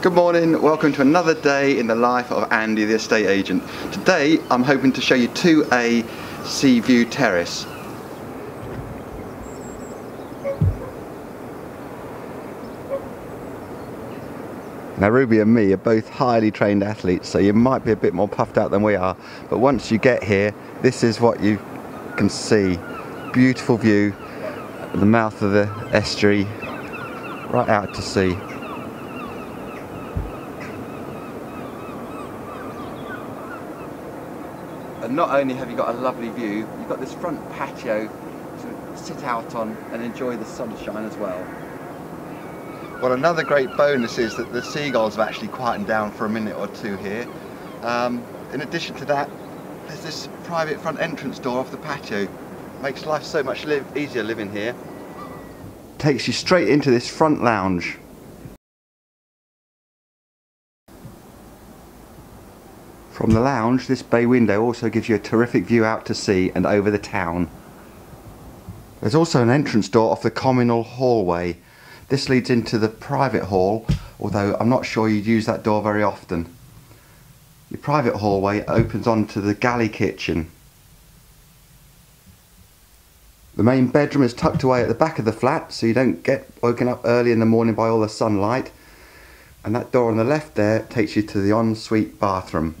Good morning, welcome to another day in the life of Andy the estate agent. Today I'm hoping to show you 2A Seaview Terrace. Now Ruby and me are both highly trained athletes, so you might be a bit more puffed out than we are, but once you get here this is what you can see. Beautiful view, the mouth of the estuary, right out to sea. And not only have you got a lovely view, you've got this front patio to sit out on and enjoy the sunshine as well. Well, another great bonus is that the seagulls have actually quietened down for a minute or two here. In addition to that, there's this private front entrance door off the patio. Makes life so much easier living here. Takes you straight into this front lounge. From the lounge, this bay window also gives you a terrific view out to sea and over the town. There's also an entrance door off the communal hallway. This leads into the private hall, although I'm not sure you'd use that door very often. Your private hallway opens onto the galley kitchen. The main bedroom is tucked away at the back of the flat, so you don't get woken up early in the morning by all the sunlight. And that door on the left there takes you to the ensuite bathroom.